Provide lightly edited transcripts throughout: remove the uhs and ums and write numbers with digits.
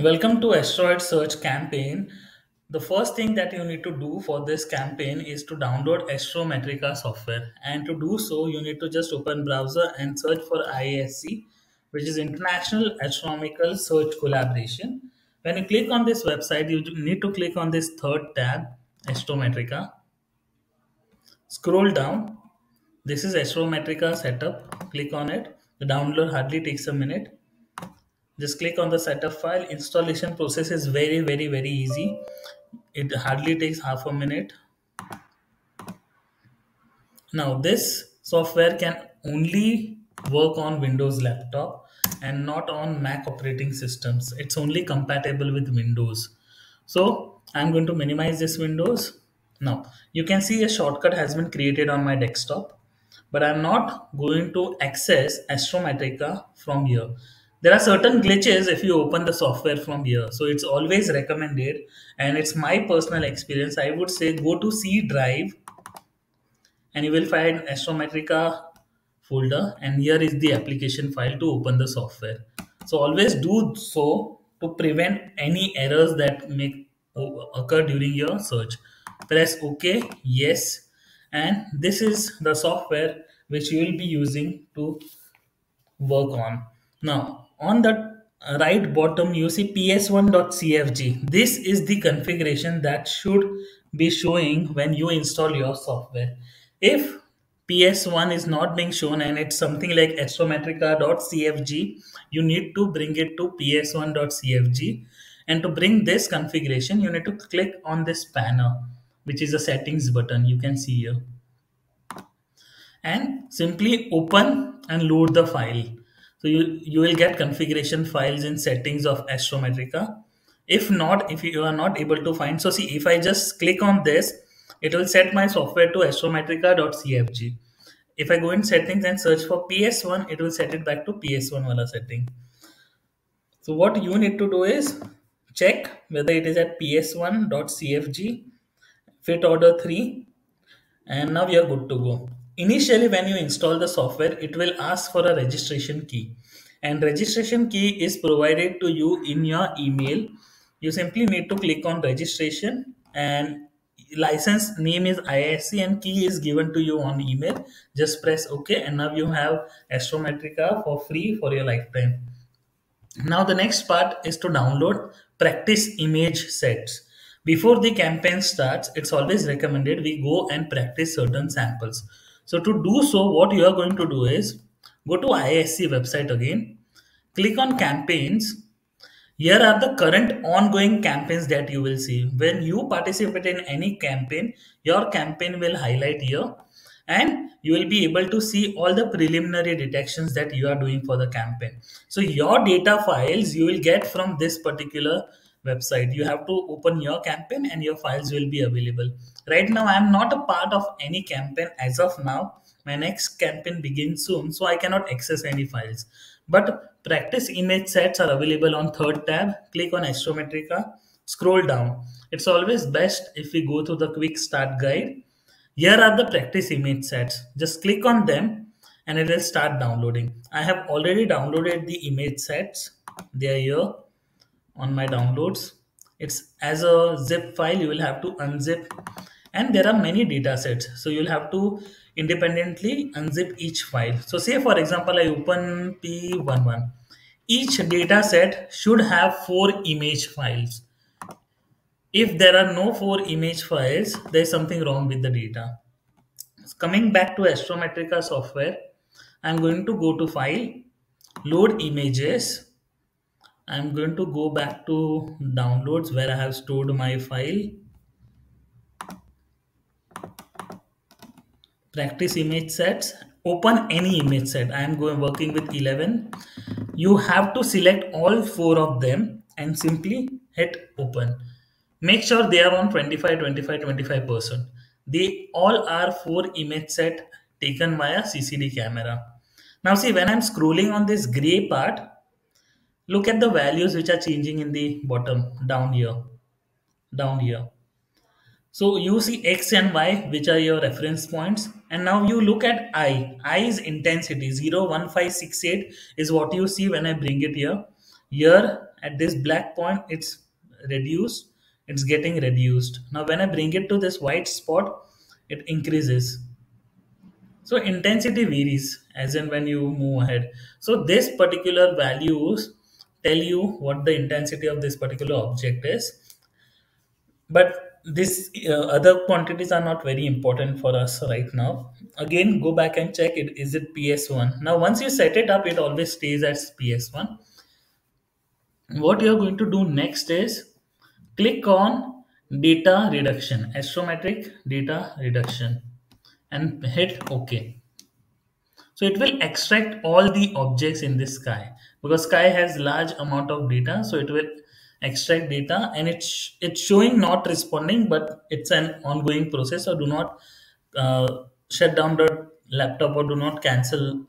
Welcome to Asteroid Search Campaign. The first thing that you need to do for this campaign is to download Astrometrica software. And to do so, you need to just open browser and search for IASC, which is International Astronomical Search Collaboration. When you click on this website, you need to click on this third tab, Astrometrica. Scroll down. This is Astrometrica setup. Click on it. The download hardly takes a minute. Just click on the setup file. Installation process is very, very, very easy. It hardly takes half a minute. Now this software can only work on Windows laptop and not on Mac operating systems. It's only compatible with Windows. So I'm going to minimize this Windows. Now you can see a shortcut has been created on my desktop, but I'm not going to access Astrometrica from here. There are certain glitches if you open the software from here. So it's always recommended, and it's my personal experience. I would say go to C drive and you will find Astrometrica folder, and here is the application file to open the software. So always do so to prevent any errors that may occur during your search. Press OK, yes, and this is the software which you will be using to work on. Now, on the right bottom, you see ps1.cfg. This is the configuration that should be showing when you install your software. If ps1 is not being shown and it's something like Astrometrica.cfg, you need to bring it to ps1.cfg. And to bring this configuration, you need to click on this banner, which is a settings button you can see here. And simply open and load the file. So you will get configuration files in settings of Astrometrica. If you are not able to find, so see, if I just click on this, it will set my software to Astrometrica.cfg. If I go in settings and search for PS1, it will set it back to PS1 wala setting. So what you need to do is check whether it is at PS1.cfg, fit order 3, and now we are good to go. Initially, when you install the software, it will ask for a registration key, and registration key is provided to you in your email. You simply need to click on registration, and license name is IASC and key is given to you on email. Just press OK, and now you have Astrometrica for free for your lifetime. Now the next part is to download practice image sets. Before the campaign starts, it's always recommended we go and practice certain samples. So to do so, what you are going to do is go to IASC website again, click on campaigns. Here are the current ongoing campaigns that you will see. When you participate in any campaign, your campaign will highlight here, and you will be able to see all the preliminary detections that you are doing for the campaign. So your data files you will get from this particular website. You have to open your campaign and your files will be available. Right now, I am not a part of any campaign as of now. My next campaign begins soon, so I cannot access any files. But practice image sets are available on third tab. Click on Astrometrica, scroll down. It's always best if we go to the quick start guide. Here are the practice image sets. Just click on them and it will start downloading. I have already downloaded the image sets. They are here on my downloads. It's as a zip file. You will have to unzip, and there are many data sets, so you'll have to independently unzip each file. So say for example, I open p11. Each data set should have 4 image files. If there are no 4 image files, there is something wrong with the data. Coming back to Astrometrica software, I'm going to go to file, load images. I'm going to go back to downloads where I have stored my file. Practice image sets, open any image set. I am working with 11. You have to select all 4 of them and simply hit open. Make sure they are on 25, 25, 25%. They all are 4 image set taken via CCD camera. Now see, when I'm scrolling on this gray part, look at the values which are changing in the bottom down here. So you see X and Y, which are your reference points. And now you look at I. I is intensity. 0, 1, 5, 6, 8 is what you see when I bring it here. Here at this black point, it's reduced, it's getting reduced. Now when I bring it to this white spot, it increases. So intensity varies as in when you move ahead. So this particular values tell you what the intensity of this particular object is, but this other quantities are not very important for us right now. Again, go back and check it. Is it PS1? Now, once you set it up, it always stays as PS1. What you're going to do next is click on data reduction, astrometric data reduction, and hit OK. So it will extract all the objects in the sky, because sky has large amount of data. So it will extract data, and it's showing not responding, but it's an ongoing process. So do not shut down the laptop, or do not cancel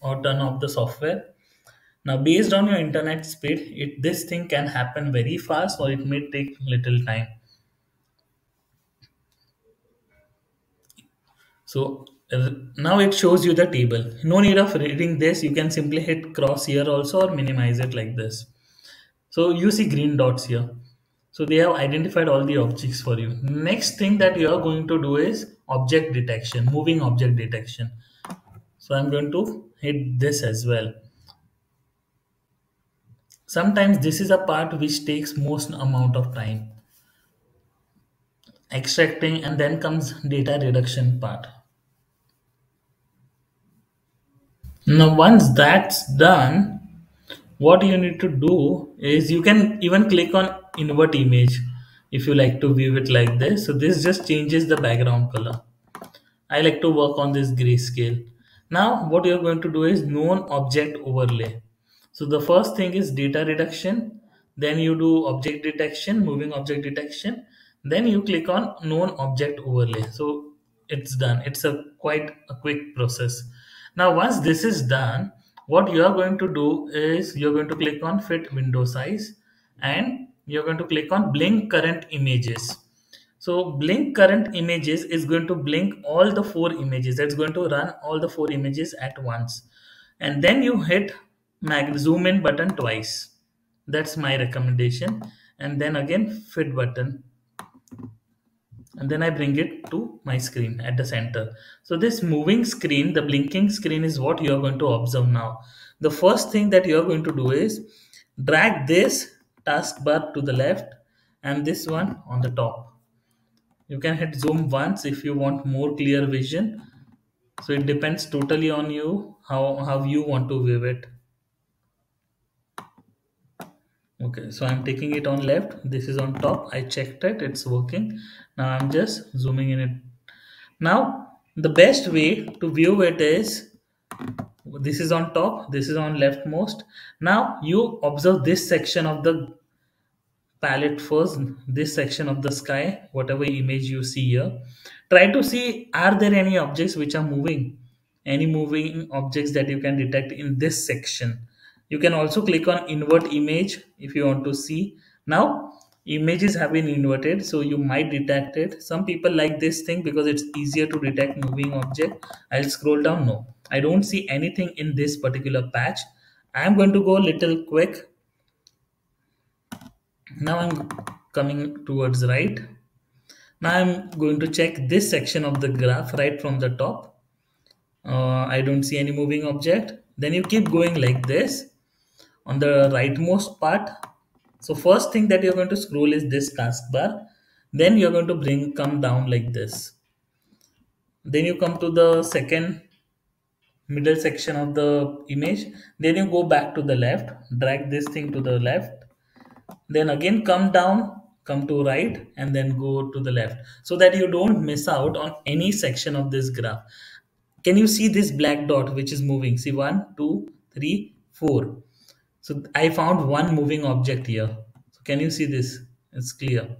or turn off the software. Now, based on your internet speed, this thing can happen very fast, or it may take little time. So now it shows you the table. No need of reading this. You can simply hit cross here also, or minimize it like this. So you see green dots here. So they have identified all the objects for you. Next thing that you are going to do is object detection, moving object detection. So I'm going to hit this as well. Sometimes this is a part which takes most amount of time. Extracting, and then comes data reduction part. Now, once that's done, what you need to do is you can even click on invert image if you like to view it like this. So this just changes the background color. I like to work on this grayscale. Now what you're going to do is known object overlay. So the first thing is data reduction. Then you do object detection, moving object detection. Then you click on known object overlay. So it's done. It's quite a quick process. Now, once this is done, what you are going to do is you're going to click on fit window size, and you're going to click on blink current images. So blink current images is going to blink all the 4 images. That's going to run all the 4 images at once. And then you hit zoom in button twice. That's my recommendation. And then again, fit button. And then I bring it to my screen at the center. So this moving screen, the blinking screen, is what you are going to observe now. The first thing that you are going to do is drag this taskbar to the left and this one on the top. You can hit zoom once if you want more clear vision. So it depends totally on you how you want to view it. Okay, so I'm taking it on left. This is on top. I checked it. It's working. Now I'm just zooming in it. Now the best way to view it is this is on top. This is on leftmost. Now you observe this section of the palette first, this section of the sky, whatever image you see here. Try to see, are there any objects which are moving? Any moving objects that you can detect in this section? You can also click on invert image if you want to see. Now images have been inverted, so you might detect it. Some people like this thing because it's easier to detect moving object. I'll scroll down. No, I don't see anything in this particular patch. I'm going to go a little quick. Now I'm coming towards right. Now I'm going to check this section of the graph right from the top. I don't see any moving object. Then you keep going like this on the rightmost part. So first thing that you're going to scroll is this taskbar. Then you're going to come down like this. Then you come to the second middle section of the image. Then you go back to the left, drag this thing to the left. Then again come down, come to right, and then go to the left, so that you don't miss out on any section of this graph. Can you see this black dot which is moving? See 1, 2, 3, 4. So I found one moving object here. So can you see this? It's clear.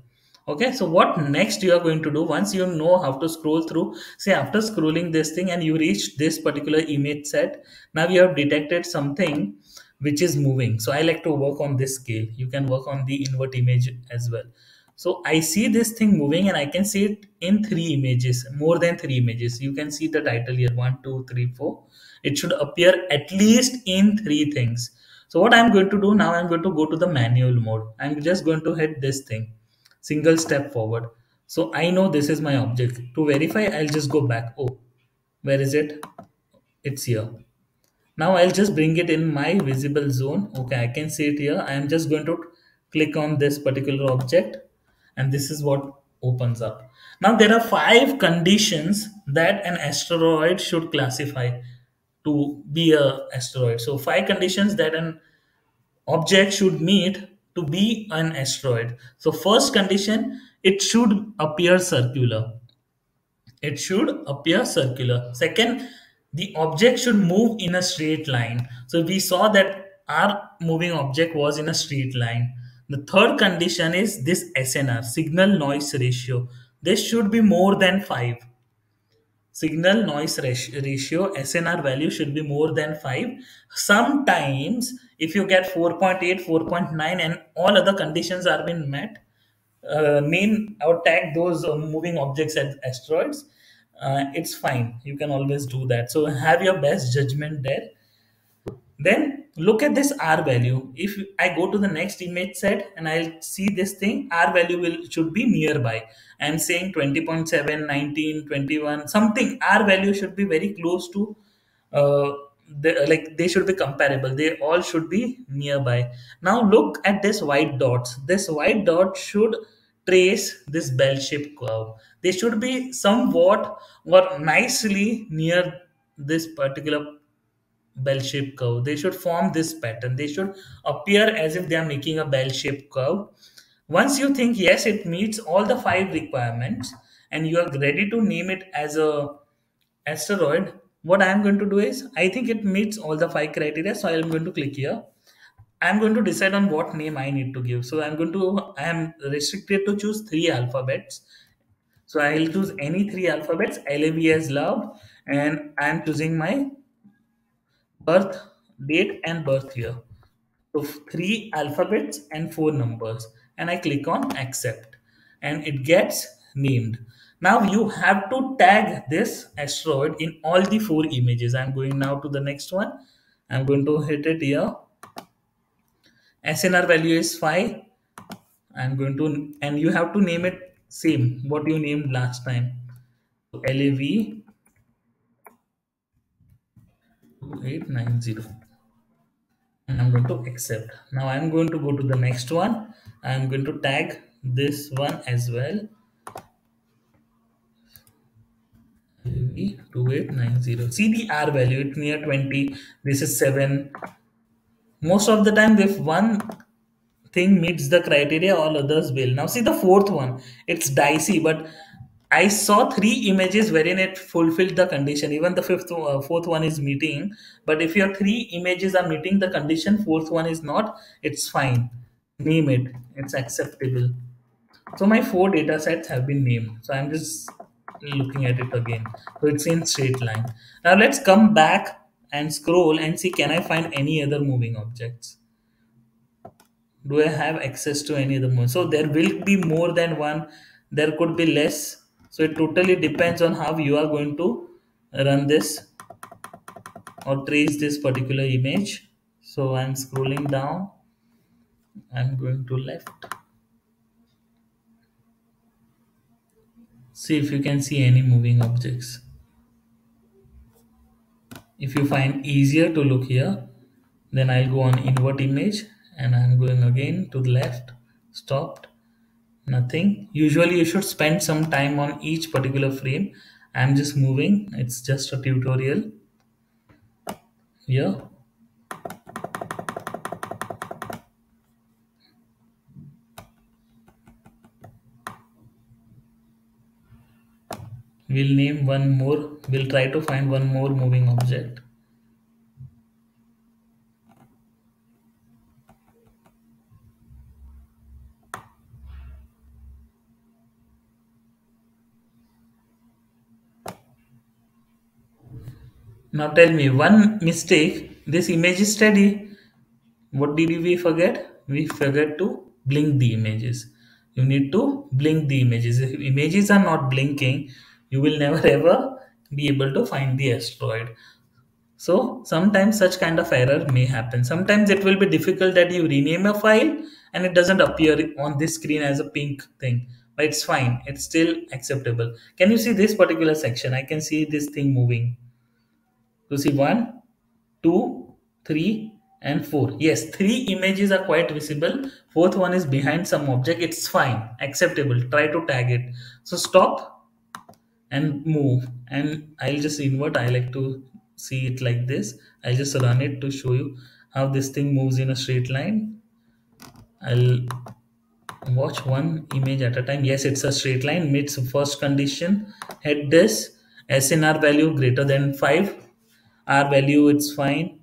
Okay. So what next you are going to do, once you know how to scroll through, say after scrolling this thing and you reach this particular image set, now you have detected something which is moving. So I like to work on this scale. You can work on the invert image as well. So I see this thing moving, and I can see it in 3 images, more than 3 images. You can see the title here, 1, 2, 3, 4. It should appear at least in 3 things. So what I'm going to do now, I'm going to go to the manual mode. I'm just going to hit this thing, single step forward. So I know this is my object. To verify, I'll just go back. Oh, where is it? It's here. Now I'll just bring it in my visible zone. Okay, I can see it here. I am just going to click on this particular object, and this is what opens up. Now there are 5 conditions that an asteroid should classify to be an asteroid. So 5 conditions that an object should meet to be an asteroid. So first condition, it should appear circular. It should appear circular. Second, the object should move in a straight line. So we saw that our moving object was in a straight line. The third condition is this SNR, signal noise ratio. This should be more than 5. Signal noise ratio, SNR value should be more than 5. Sometimes if you get 4.8, 4.9 and all other conditions are being met, name or tag those moving objects as asteroids, it's fine. You can always do that. So have your best judgment there. Then look at this R value. If I go to the next image set and I'll see this thing, R value should be nearby. I'm saying 20.7, 19, 21, something. R value should be very close to, they should be comparable. They all should be nearby. Now look at this white dots. This white dot should trace this bell-shaped curve. They should be somewhat or nicely near this particular bell-shaped curve. They should form this pattern. They should appear as if they are making a bell-shaped curve. Once you think yes, it meets all the 5 requirements and you are ready to name it as a asteroid, what I am going to do is, I think it meets all the 5 criteria, so I am going to click here. I am going to decide on what name I need to give. So I am restricted to choose 3 alphabets. So I will choose any 3 alphabets, LAV as love, and I am choosing my birth date and birth year. So 3 alphabets and 4 numbers, and I click on accept and it gets named. Now you have to tag this asteroid in all the 4 images. I'm going now to the next one. I'm going to hit it here. SNR value is 5. I'm going to, and you have to name it same what you named last time. So LAV 890, and I'm going to accept. Now I'm going to go to the next one. I'm going to tag this one as well, 2890. See the R value, it's near 20. This is 7. Most of the time, if one thing meets the criteria, all others will. Now see the 4th one, it's dicey, but I saw 3 images wherein it fulfilled the condition. Even the 4th one is meeting. But if your 3 images are meeting the condition, 4th one is not, it's fine. Name it. It's acceptable. So my 4 data sets have been named. So I'm just looking at it again. So it's in straight line. Now let's come back and scroll and see, can I find any other moving objects? Do I have access to any other moving? So there will be more than one. There could be less. So it totally depends on how you are going to run this or trace this particular image. So I'm scrolling down. I'm going to left. See if you can see any moving objects. If you find easier to look here, then I'll go on invert image and I'm going again to the left, stopped. Nothing. Usually you should spend some time on each particular frame. I'm just moving. It's just a tutorial. Here. We'll name one more. We'll try to find one more moving object. Now tell me one mistake. This image is steady. What did we forget? We forgot to blink the images. You need to blink the images. If images are not blinking, you will never ever be able to find the asteroid. So sometimes such kind of error may happen. Sometimes it will be difficult that you rename a file and it doesn't appear on this screen as a pink thing, but it's fine. It's still acceptable. Can you see this particular section? I can see this thing moving. You see 1, 2, 3, and 4. Yes, 3 images are quite visible. 4th one is behind some object. It's fine, acceptable. Try to tag it. So stop and move. And I'll just invert. I like to see it like this. I'll just run it to show you how this thing moves in a straight line. I'll watch one image at a time. Yes, it's a straight line, meets first condition, head this, SNR value greater than 5, R value it's fine.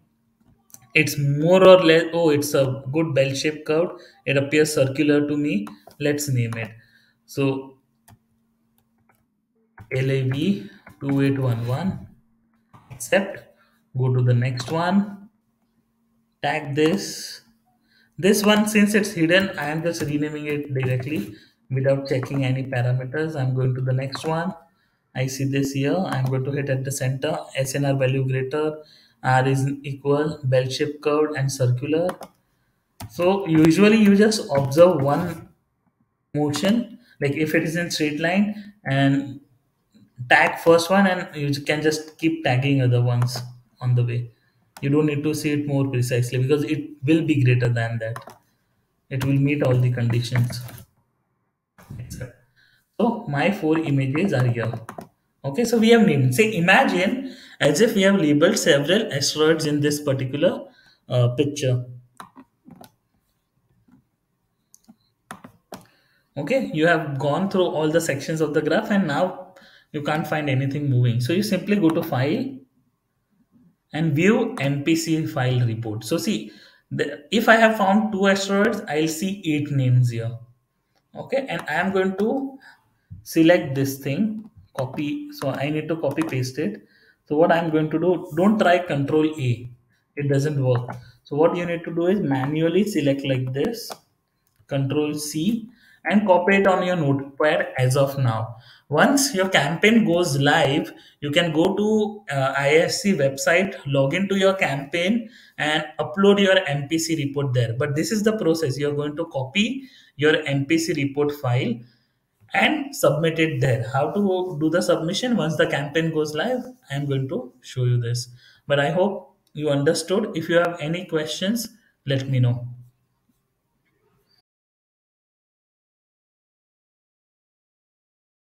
It's more or less, oh, it's a good bell-shaped curve. It appears circular to me. Let's name it. So LAV 2811. Accept, go to the next one, tag this one. Since it's hidden, I am just renaming it directly without checking any parameters. I'm going to the next one. I see this here. I'm going to hit at the center, SNR value greater, R is equal, bell-shaped curve and circular. So usually you just observe one motion, like if it is in straight line, and tag first one, and you can just keep tagging other ones on the way. You don't need to see it more precisely because it will be greater than that. It will meet all the conditions. So my 4 images are here. Okay, so we have named. Say, imagine as if we have labeled several asteroids in this particular picture. Okay, you have gone through all the sections of the graph and now you can't find anything moving. So you simply go to file and view MPC file report. So see, if I have found 2 asteroids, I'll see 8 names here. Okay, and I am going to select this thing, copy. So I need to copy paste it. So what I'm going to do, don't try Control A. It doesn't work. So what you need to do is manually select like this, Control C, and copy it on your notepad as of now. Once your campaign goes live, you can go to IASC website, log into your campaign and upload your MPC report there. But this is the process. You're going to copy your MPC report file and submit it there. How to do the submission once the campaign goes live, I'm going to show you this. But I hope you understood. If you have any questions, let me know.